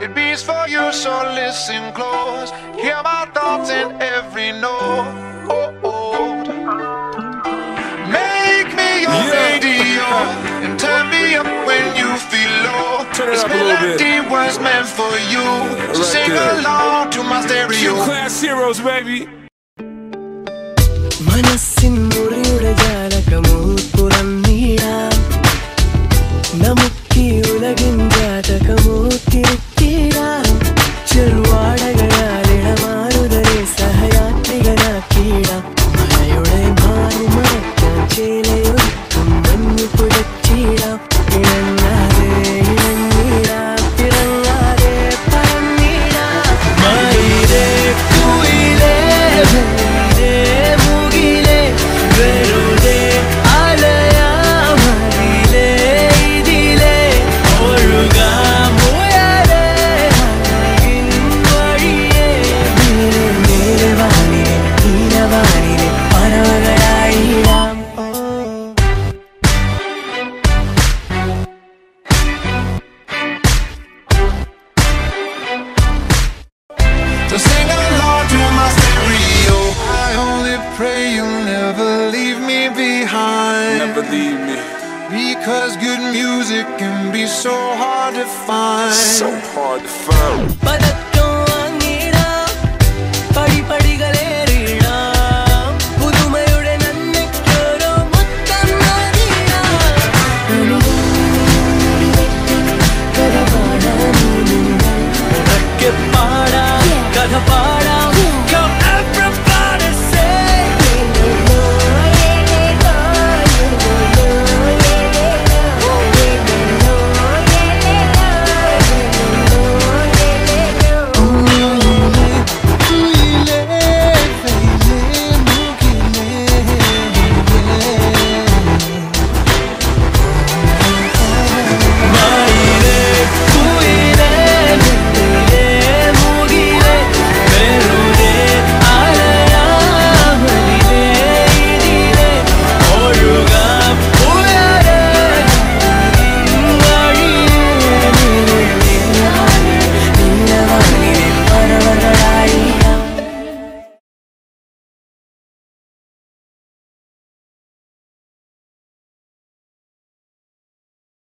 it beats for you, so listen close. Hear my thoughts in every note. Make me your radio and turn me up when you feel low. It's melody was meant for you, so right, sing there along to my stereo. Gym Class Heroes, baby. Manassin muriyude jalakamu purannida namukki ulagin jatakamu tiruttira cheruvadagalale marudare sahayatrigana keeda marayude bhaaruma kanchelayu nannu pudattira irangade irangida pirangade parannida maide kuile so sing along to my stereo. I only pray you never leave me behind. Never leave me. Because good music can be so hard to find. So hard to find. But